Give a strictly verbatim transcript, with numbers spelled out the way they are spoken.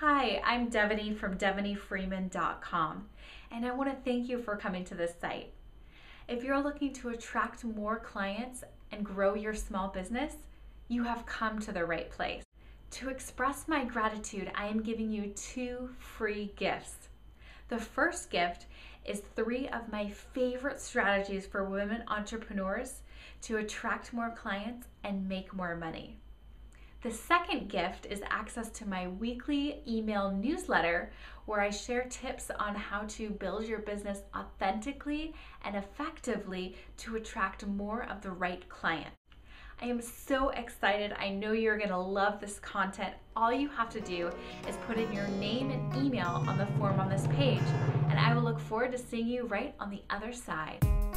Hi, I'm Devani from Devani Freeman dot com, and I want to thank you for coming to this site. If you're looking to attract more clients and grow your small business, you have come to the right place. To express my gratitude, I am giving you two free gifts. The first gift is three of my favorite strategies for women entrepreneurs to attract more clients and make more money. The second gift is access to my weekly email newsletter where I share tips on how to build your business authentically and effectively to attract more of the right clients. I am so excited. I know you're going to love this content. All you have to do is put in your name and email on the form on this page, and I will look forward to seeing you right on the other side.